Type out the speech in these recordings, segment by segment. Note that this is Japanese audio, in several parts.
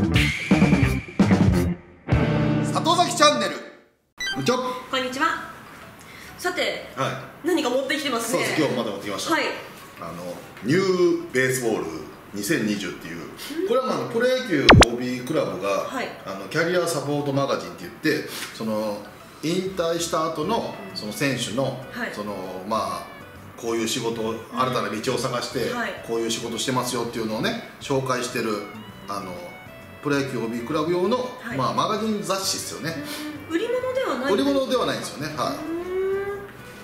里崎チャンネル。こんにちは。さて、何か持ってきてますね。そうです、今日また持ってきました。ニューベースボール2020っていう、これはプロ野球 OB クラブがキャリアサポートマガジンっていって、その引退した後のその選手のそのまあこういう仕事、新たな道を探してこういう仕事してますよっていうのをね紹介してるプロ野球 OB クラブ用のまあマガジン雑誌ですよね。売り物ではない、売り物ではないんですよね。はい。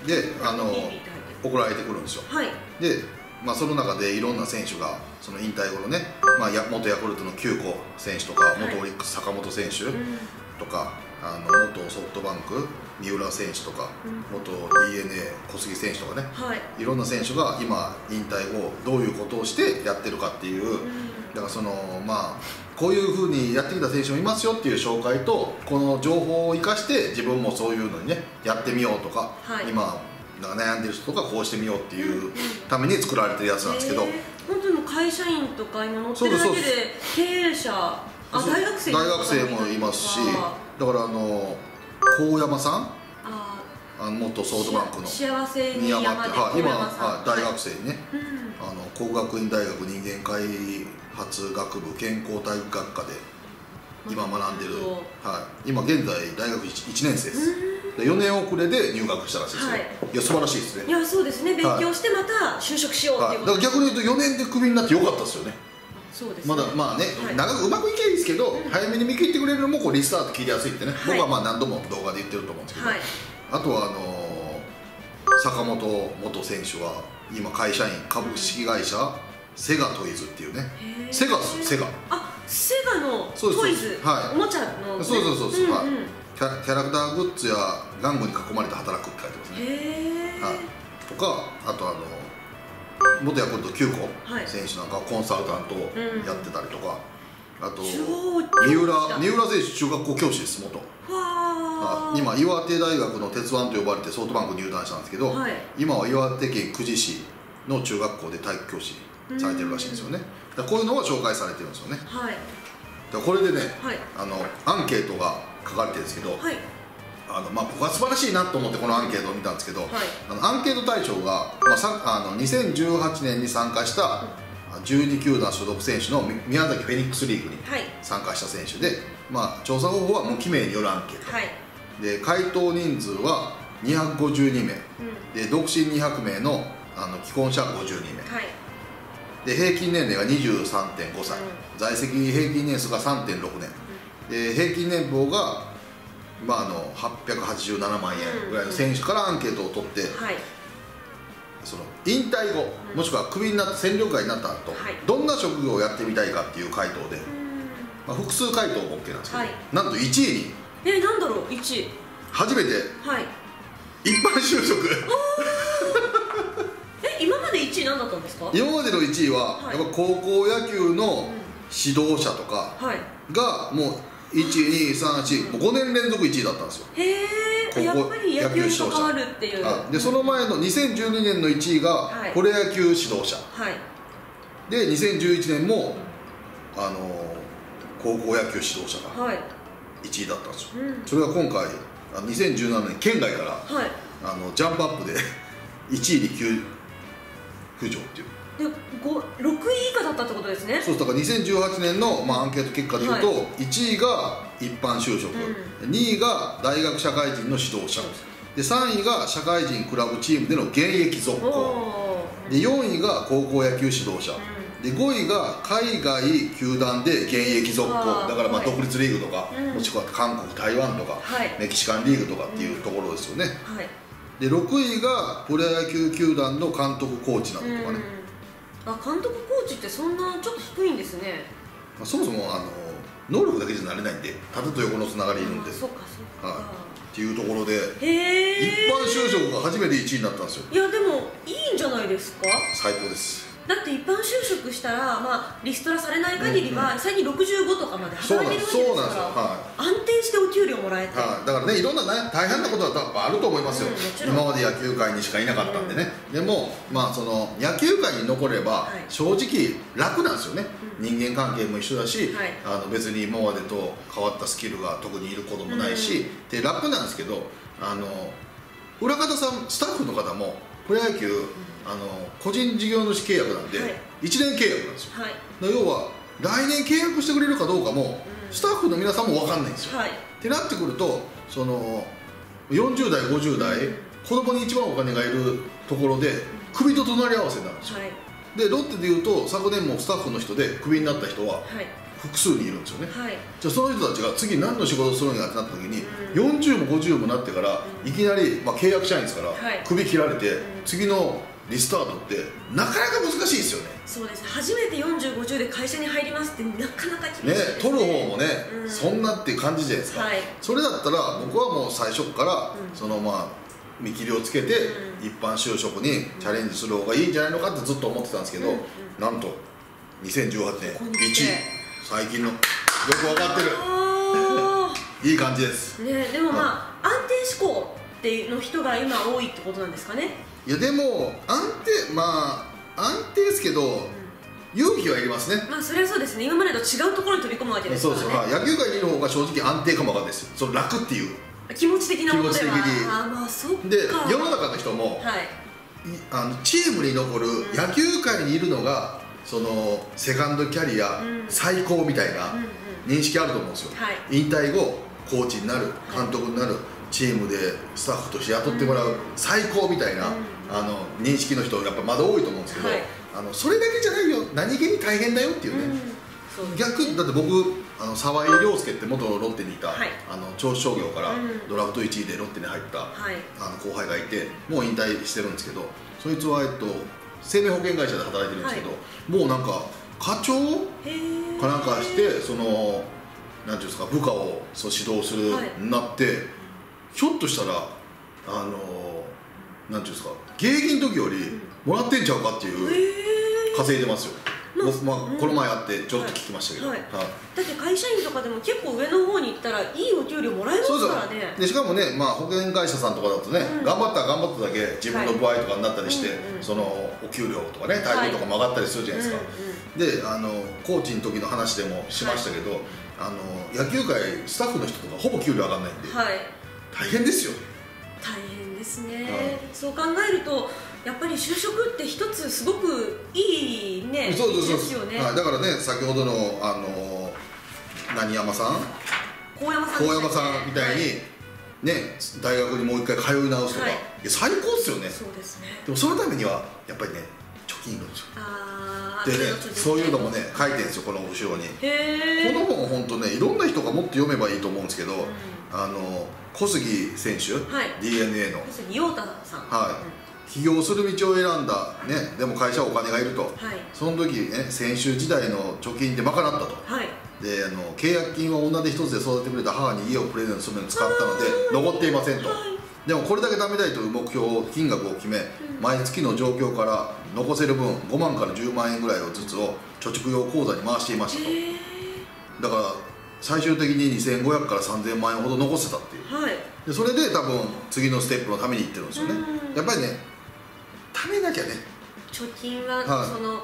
で送られてくるんですよ。でまあその中でいろんな選手がその引退後のね、まあ元ヤクルトの久保選手とか、元オリックス坂本選手とか、元ソフトバンク三浦選手とか、元 DeNA 小杉選手とかね、いろんな選手が今引退後どういうことをしてやってるかっていう、だからそのまあこういうふうにやってきた選手もいますよっていう紹介と、この情報を生かして自分もそういうのにねやってみようとか、今悩んでる人とかこうしてみようっていうために作られてるやつなんですけど、本当に会社員とか今乗ってるだけで経営者、大学生もいますし、だから神山さん、元ソフトバンクの幸せに山って今大学生にね、工学院大学人間開発学部健康体育学科で今学んでる、今現在大学1年生です。4年遅れで入学したらしいですね。いや素晴らしいですね。いやそうですね、勉強してまた就職しようっていうこと。だから逆に言うと4年でクビになってよかったですよね。そうですね。まだまあね、長くうまくいけばいいですけど、早めに見切ってくれるのもこうリスタート切りやすいってね、僕はまあ何度も動画で言ってると思うんですけど、あとは坂本元選手は今会社員株式会社セガトイズっていうね、セガですよ、セガ。あ、セガのトイズ、おもちゃの。そうそうそうそう、キャラクターグッズや玩具に囲まれて働くって書いてますね。とか、あと元ヤクルト9個選手なんかコンサルタントやってたりとか、あと三浦選手中学校教師です、元。今岩手大学の鉄腕と呼ばれてソフトバンク入団したんですけど、今は岩手県久慈市の中学校で体育教師されてるらしいんですよね。だからこういうのが紹介されてるんですよね。だからこれでね、アンケートが書かれてるんですけど、僕は素晴らしいなと思ってこのアンケートを見たんですけど、アンケート対象が2018年に参加した12球団所属選手の宮崎フェニックスリーグに参加した選手で、調査方法は無記名によるアンケートで、回答人数は252名で、独身200名の既婚者52名で、平均年齢が 23.5 歳、在籍平均年数が 3.6 年、平均年俸が887万円ぐらいの選手からアンケートを取って、その引退後もしくはクビになって戦力外になった後どんな職業をやってみたいかっていう回答で、複数回答も OK なんですけど、なんと1位に何だろう、1位初めて一般就職。今まで1位何だったんですか？今までの1位はやっぱ高校野球の指導者とかがもう5年連続1位だったんですよ。へえ、やっぱり野球に関わるっていう。でその前の2012年の1位がプロ野球指導者で、2011年も高校野球指導者が1位だったんですよ。それが今回2017年県外からジャンプアップで1位に浮上っていう。で6位以下だったってことですね。そう、だから2018年のアンケート結果でいうと、1位が一般就職、2位が大学社会人の指導者で、3位が社会人クラブチームでの現役続行で、4位が高校野球指導者で、5位が海外球団で現役続行だから、独立リーグとかもしくは韓国、台湾とかメキシカンリーグとかっていうところですよね。で6位がプロ野球球団の監督コーチなどとかね。監督コーチってそんなちょっと低いんですね。そもそも能力だけじゃなれないんで、縦と横のつながりいるんで、っていうところで一般就職が初めて1位になったんですよ。いやでもいいんじゃないですか。最高です。だって一般就職したら、まあ、リストラされない限りは最近65とかまで働いてるわけですから、はい、安定してお給料もらえて、はい、だからね、いろんな、ね、大変なことは多分あると思いますよ、うん、今まで野球界にしかいなかったんでね、うん、でも、まあ、その野球界に残れば正直楽なんですよね、はい、人間関係も一緒だし、はい、別に今までと変わったスキルが特にいることもないし、うん、で楽なんですけど、裏方さんスタッフの方もプロ野球、うん、個人事業主契約なんで、はい、1年契約なんですよ、はい、要は来年契約してくれるかどうかも、うん、スタッフの皆さんも分かんないんですよ、はい、ってなってくるとその40代50代子供に一番お金がいるところで首と隣り合わせになるんですよ、はい、でロッテでいうと昨年もスタッフの人でクビになった人は、はい、複数にいるんですよね、はい、じゃあその人たちが次何の仕事をするんやってなった時に、うん、40も50もなってからいきなり、まあ、契約社員ですから、はい、首切られて、うん、次のリスタートってなかなか難しいですよね。そうですね、初めて40、50で会社に入りますってなかなか厳しいですね。取る方もね、うん、そんなっていう感じじゃないですか、はい、それだったら僕はもう最初から、うん、そのまあ見切りをつけて一般就職にチャレンジする方がいいんじゃないのかってずっと思ってたんですけど、うん、なんと2018年1位。最近のよく分かってるいい感じですね。でもまあ、安定志向っていうの人が今多いってことなんですかね。いやでも安定、まあ安定ですけど、うん、勇気はいりますね。まあそれはそうですね、今までと違うところに飛び込むわけですからね。そうそう、野球界にいる方が正直安定感も分かんないですよ、その楽っていう気持ち的なものでは。あ、まあそっか。で世の中の人も、はい、チームに残る、野球界にいるのが、うん、そのセカンドキャリア最高みたいな認識あると思うんですよ、はい、引退後コーチになる、監督になる、チームでスタッフとして雇ってもらう、うん、最高みたいな、うん、認識の人やっぱまだ多いと思うんですけど、はい、それだけじゃないよ、何気に大変だよっていうね、うん、そうですね。逆だって僕沢井亮介って元ロッテにいた、はい、銚子商業からドラフト1位でロッテに入った、はい、後輩がいてもう引退してるんですけど、そいつは生命保険会社で働いてるんですけど、はい、もうなんか課長かなんかして、そのなんていうんですか、部下を指導するようになって、はい、ひょっとしたらなんていうんですか、現役の時よりもらってんちゃうかっていう稼いでますよ。まあ、この前あってちょっと聞きましたけど、だって会社員とかでも結構上の方に行ったらいいお給料もらえますからね。でしかもね、まあ、保険会社さんとかだとね、うん、頑張ったら頑張っただけ自分の歩合とかになったりして、はい、そのお給料とかね、待遇とかも上がったりするじゃないですか、はい、でコーチの時の話でもしましたけど、はい、野球界スタッフの人とかほぼ給料上がらないんで、はい、大変ですよ。大変ですね、はい、そう考えるとやっぱり就職って一つすごくいいね、そうそうそう、だからね、先ほどの何山さん、高山さん、ね、高山さんみたいに、はい、ね、大学にもう一回通い直すとか、はい、いや最高っすよね。そうですね。でもそのためにはやっぱりね、貯金いるんですよ。でね、そういうのもね書いてるんですよ、この後ろに。この本本当ね、いろんな人がもっと読めばいいと思うんですけど、うん、小杉選手、はい、DeNA の小杉陽太さん、はい、起業する道を選んだ、ね、でも会社はお金がいると、はい、その時、ね、選手時代の貯金で賄ったと、はい、で契約金は女手一つで育ててくれた母に家をプレゼントするのに使ったので残っていませんと、はい、でもこれだけ貯めたいという目標を金額を決め、うん、毎月の状況から残せる分5万から10万円ぐらいをずつを貯蓄用口座に回していましたと、だから最終的に2500から3000万円ほど残せたっていう、はい、でそれで多分次のステップのためにいってるんですよね、うん、やっぱりね、貯めなきゃね。貯金は、はい、その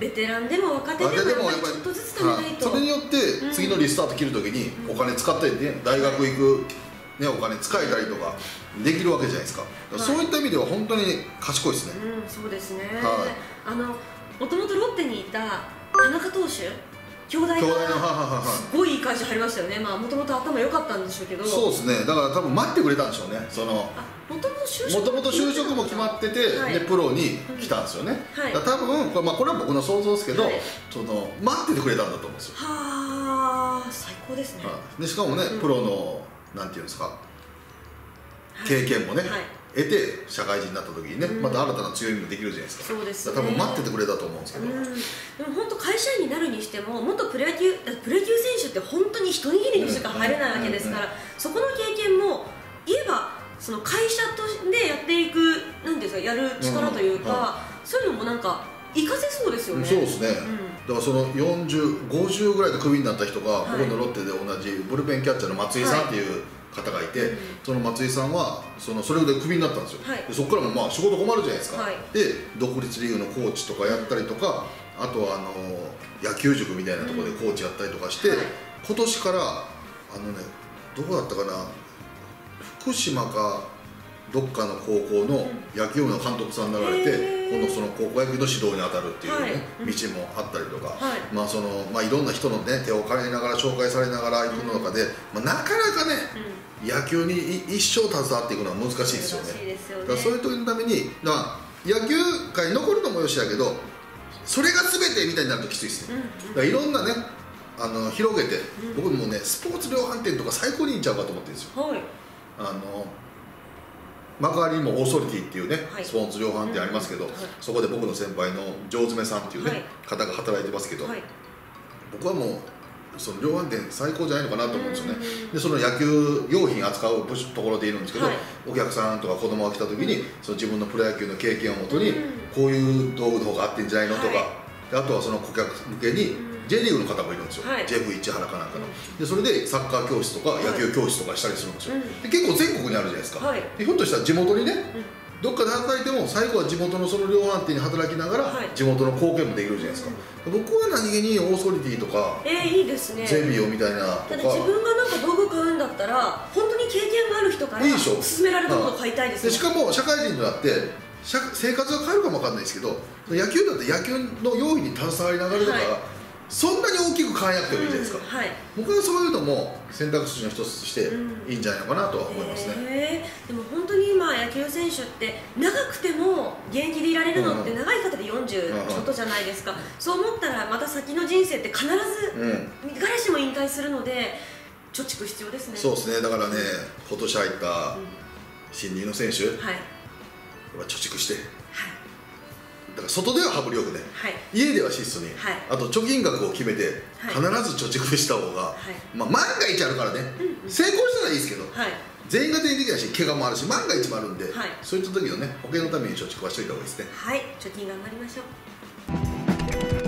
ベテランでも若手でもやっぱりちょっとずつ貯めないと、はい、それによって次のリスタート切るときにお金使ったりね、うん、大学行く、ね、お金使えたりとかできるわけじゃないですか、はい、そういった意味では本当に賢いですね、うん、そうですね、はい、もともとロッテにいた田中投手、兄弟がすごいいい会社入りましたよね。まあもともと頭良かったんでしょうけど、そうですね、だから多分待ってくれたんでしょうね。そのもともと就職も決まってて、でプロに来たんですよね。多分これは僕の想像ですけど、待っててくれたんだと思うんですよ。はあ、最高ですね。でしかもね、プロのなんていうんですか、経験もね得て社会人になった時にね、また新たな強みもできるじゃないですか。そうですね。多分待っててくれたと思うんですけど、でも本当会社員になるにしても、元プロ野球選手って本当に一握りにしか入れないわけですから、そこの経験も言えばその会社としてやっていく、なんていうんですか、やる力というか、そういうのもなんか活かせそうですよね。そうですね、だからその40、50ぐらいでクビになった人が、僕のロッテで同じブルペンキャッチャーの松井さんっていう方がいて、その松井さんはそれでクビになったんですよ。そこからもまあ仕事困るじゃないですか。で、独立リーグのコーチとかやったりとか、あとは野球塾みたいなところでコーチやったりとかして、今年からね、どこだったかな、福島かどっかの高校の野球部の監督さんになられて、今度その高校野球の指導に当たるっていうね、道もあったりとか、まあいろんな人のね手を借りながら紹介されながら行くの中で、なかなかね野球に一生携わっていくのは難しいですよね。だからそういう時のために、野球界に残るのもよしだけど、それが全てみたいになるときついですね。だからいろんなね広げて、僕もねスポーツ量販店とか最高にいいんちゃうかと思ってるんですよ。幕張にもオーソリティっていうねスポーツ量販店ありますけど、そこで僕の先輩の城詰さんっていうね方が働いてますけど、僕はもうその量販店最高じゃないのかなと思うんですよね。でその野球用品扱うところでいるんですけど、お客さんとか子供が来た時にその自分のプロ野球の経験をもとに、こういう道具の方が合ってんじゃないのとか、あとはその顧客向けにJ リーグの方もいるんですよ、ジェフ市原かなんかの。でそれでサッカー教室とか野球教室とかしたりするんですよ。で結構全国にあるじゃないですか。ひょっとしたら地元にね、どっかで働いても最後は地元のその量販店に働きながら地元の貢献もできるじゃないですか。僕は何気にオーソリティとかいいですね、ゼビオみたいなとか。だって自分がなんか道具買うんだったら本当に経験がある人から勧められたものを買いたいですね。しかも社会人になって生活が変わるかもわかんないですけど、野球だって野球の用品に携わりながらとか、そんなに大きく変えなくてもいいじゃないですか。僕はそういうのも選択肢の一つとしていいんじゃないのかなとは思いますね。でも本当に今野球選手って長くても現役でいられるのって、長い方で40ちょっとじゃないですか。そう思ったらまた先の人生って必ず誰しも引退するので、貯蓄必要ですね。そうですね、だからね、今年入った新入の選手は貯蓄して、だから外では羽振りよくね、家では質素に、あと貯金額を決めて必ず貯蓄した方が、万が一あるからね、成功したらいいですけど、全員が全員できないし、怪我もあるし、万が一もあるんで、そういった時のね保険のために貯蓄はしておいた方がいいですね。はい、貯金頑張りましょう。